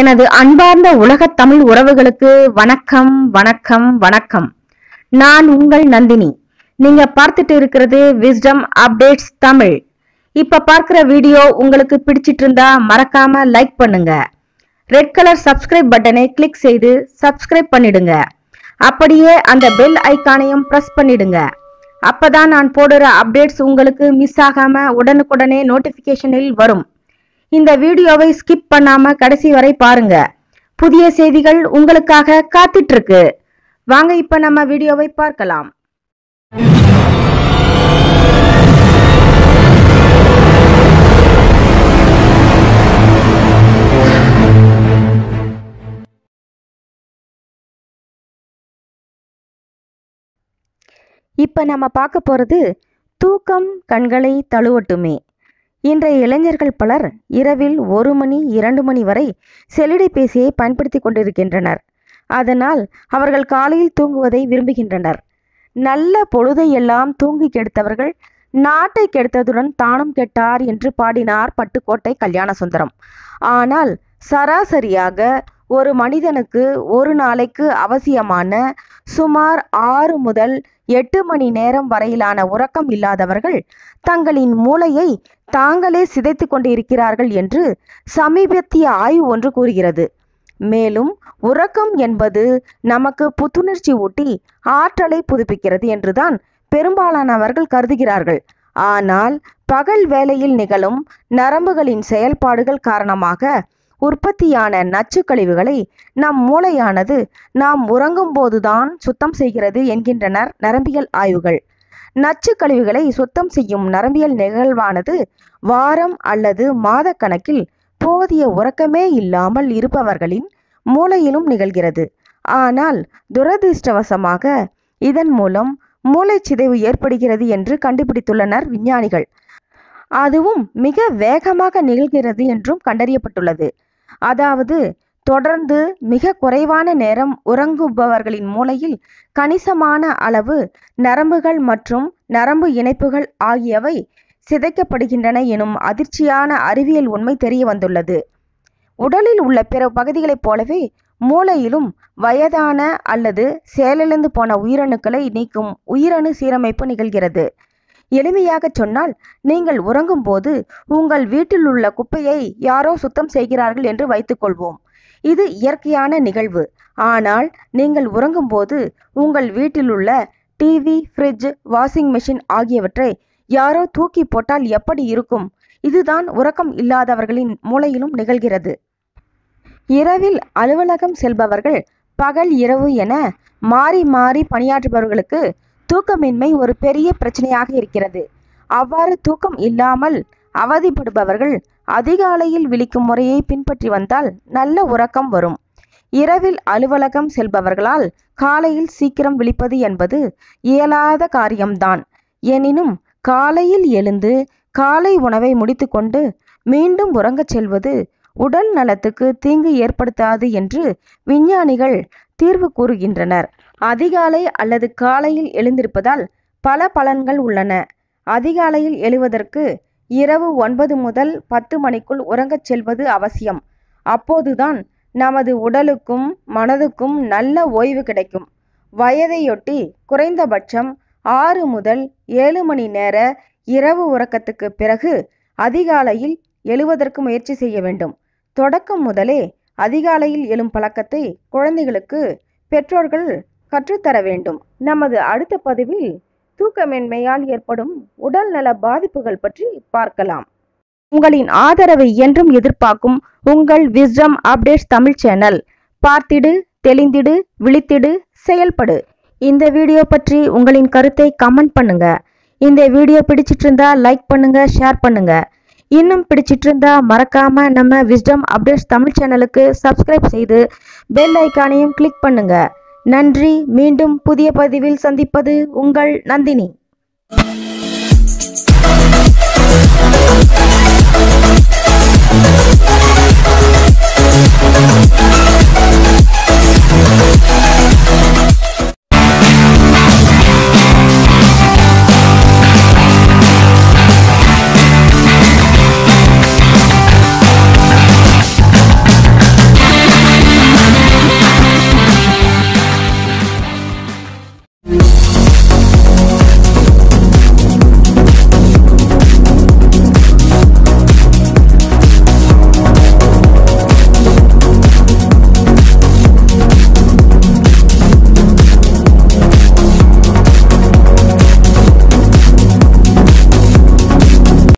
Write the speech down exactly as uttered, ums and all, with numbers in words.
எனது அன்பார்ந்த உலகத் தமிழ் உறவுகளுக்கு வணக்கம் வணக்கம் வணக்கம். நான் உங்கள் நந்தினி. நீங்க பார்த்துட்டு இருக்கிறது விஸ்டம் அப்டேட்ஸ் தமிழ். இப்ப பார்க்கிற வீடியோ உங்களுக்கு பிடிச்சிட்டு இருந்தா மறக்காம லைக் பண்ணுங்க. ரெட் கலர் சப்ஸ்கிரைப் பட்டனை கிளிக் செய்து சப்ஸ்கிரைப் பண்ணிடுங்க. அப்படியே அந்த பெல் ஐக்கானையும் பிரஸ் பண்ணிடுங்க. அப்பதான் நான் போடுற அப்டேட்ஸ் உங்களுக்கு மிஸ் ஆகாம உடனுக்குடனே நோட்டிபிகேஷனில் வரும். இந்த வீடியோவை ஸ்கிப் பண்ணாம கடைசி வரை பாருங்க. புதிய செய்திகள் உங்களுக்காக காத்துட்டு இருக்கு. வாங்க இப்ப நம்ம வீடியோவை பார்க்கலாம். இப்ப நம்ம பார்க்க போறது தூக்கம் கண்களை தழுவட்டுமே. இன்றைய இளைஞர்கள் பலர் இரவில் ஒரு மணி இரண்டு மணி வரை செல்லிடைபேசியை பயன்படுத்தி கொண்டிருக்கின்றனர். அதனால் அவர்கள் காலையில் தூங்குவதை விரும்புகின்றனர். நல்ல பொழுதையெல்லாம் தூங்கி கெடுத்தவர்கள் நாட்டை கெடுத்ததுடன் தானும் கெட்டார் என்று பாடினார் பட்டுக்கோட்டை கல்யாண சுந்தரம். ஆனால் சராசரியாக ஒரு மனிதனுக்கு ஒரு நாளைக்கு அவசியமான சுமார் ஆறு முதல் எட்டு மணி நேரம் வரையிலான உறக்கம் இல்லாதவர்கள் தங்களின் மூளையை தாங்களே சிதைத்து கொண்டிருக்கிறார்கள் என்று சமீபத்திய ஆய்வு ஒன்று கூறுகிறது. மேலும் உறக்கம் என்பது நமக்கு புத்துணர்ச்சி ஊட்டி ஆற்றலை புதுப்பிக்கிறது என்றுதான் பெரும்பாலானவர்கள் கருதுகிறார்கள். ஆனால் பகல் வேளையில் நிகழும் நரம்புகளின் செயல்பாடுகள் காரணமாக உற்பத்தியான நச்சு கழிவுகளை நம் மூளையானது நாம் உறங்கும் போதுதான் சுத்தம் செய்கிறது என்கின்றனர் நரம்பியல் ஆய்வுகள். நச்சு கழிவுகளை சுத்தம் செய்யும் நரம்பியல் நிகழ்வானது வாரம் அல்லது மாத கணக்கில் போதிய உறக்கமே இல்லாமல் இருப்பவர்களின் மூளையிலும் நிகழ்கிறது. ஆனால் துரதிர்ஷ்டவசமாக இதன் மூலம் மூளை சிதைவு ஏற்படுகிறது என்று கண்டுபிடித்துள்ளனர் விஞ்ஞானிகள். அதுவும் மிக வேகமாக நிகழ்கிறது என்றும் கண்டறியப்பட்டுள்ளது. அதாவது தொடர்ந்து மிக குறைவான நேரம் உறங்குபவர்களின் மூளையில் கணிசமான அளவு நரம்புகள் மற்றும் நரம்பு இணைப்புகள் ஆகியவை சிதைக்கப்படுகின்றன எனும் அதிர்ச்சியான அறிவியல் உண்மை தெரிய வந்துள்ளது. உடலில் உள்ள பிற பகுதிகளைப் போலவே மூளையிலும் வயதான அல்லது செயலிழந்து போன உயிரணுக்களை நீக்கும் உயிரணு சீரமைப்பு நிகழ்கிறது. எளிமையாக சொன்னால் நீங்கள் உறங்கும் போது உங்கள் வீட்டில் உள்ள குப்பையை யாரோ சுத்தம் செய்கிறார்கள் என்று வைத்துக்கொள்வோம். இது இயற்கையான நிகழ்வு. ஆனால் நீங்கள் உறங்கும் போது உங்கள் வீட்டில் உள்ள டிவி, ஃப்ரிட்ஜ், வாஷிங் மிஷின் ஆகியவற்றை யாரோ தூக்கி போட்டால் எப்படி இருக்கும்? இதுதான் உறக்கம் இல்லாதவர்களின் மூளையிலும் நிகழ்கிறது. இரவில் அலுவலகம் செல்பவர்கள் பகல் இரவு என மாறி மாறி பணியாற்றுபவர்களுக்கு தூக்கமின்மை ஒரு பெரிய பிரச்சனையாக இருக்கிறது. அவ்வாறு தூக்கம் இல்லாமல் அவதிப்படுபவர்கள் அதிகாலையில் விழிக்கும் முறையை பின்பற்றி வந்தால் நல்ல உறக்கம் வரும். இரவில் அலுவலகம் செல்பவர்களால் காலையில் சீக்கிரம் விழிப்பது என்பது இயலாத காரியம்தான். எனினும் காலையில் எழுந்து காலை உணவை முடித்து கொண்டு மீண்டும் உறங்கச் செல்வது உடல் நலத்துக்கு தீங்கு ஏற்படுத்தாது என்று விஞ்ஞானிகள் தீர்வு கூறுகின்றனர். அதிகாலை அல்லது காலையில் எழுந்திருப்பதால் பல பலன்கள் உள்ளன. அதிகாலையில் எழுவதற்கு இரவு ஒன்பது முதல் பத்து மணிக்குள் உறங்கச் செல்வது அவசியம். அப்போதுதான் நமது உடலுக்கும் மனதுக்கும் நல்ல ஓய்வு கிடைக்கும். வயதையொட்டி குறைந்தபட்சம் ஆறு முதல் ஏழு மணி நேர இரவு உறக்கத்துக்கு பிறகு அதிகாலையில் எழுவதற்கு முயற்சி செய்ய வேண்டும். தொடக்கம் முதலே அதிகாலையில் எழும் பழக்கத்தை குழந்தைகளுக்கு பெற்றோர்கள் கற்றுத்தர வேண்டும். நமது அடுத்த பதிவில் தூக்கமின்மையால் ஏற்படும் உடல் நல பாதிப்புகள் பற்றி பார்க்கலாம். உங்களின் ஆதரவை என்றும் எதிர்பார்க்கும் உங்கள் விஸ்டம் அப்டேட்ஸ் தமிழ் சேனல். பார்த்திடு, தெளிந்திடு, விழித்திடு, செயல்படு. இந்த வீடியோ பற்றி உங்களின் கருத்தை கமெண்ட் பண்ணுங்க. இந்த வீடியோ பிடிச்சிட்டு இருந்தா லைக் பண்ணுங்க, ஷேர் பண்ணுங்க. இன்னும் பிடிச்சிட்டு இருந்தா மறக்காம நம்ம விஸ்டம் அப்டேட்ஸ் தமிழ் சேனலுக்கு சப்ஸ்கிரைப் செய்து பெல் ஐக்கானையும் கிளிக் பண்ணுங்க. நன்றி. மீண்டும் புதிய பதிவில் சந்திப்பது உங்கள் நந்தினி.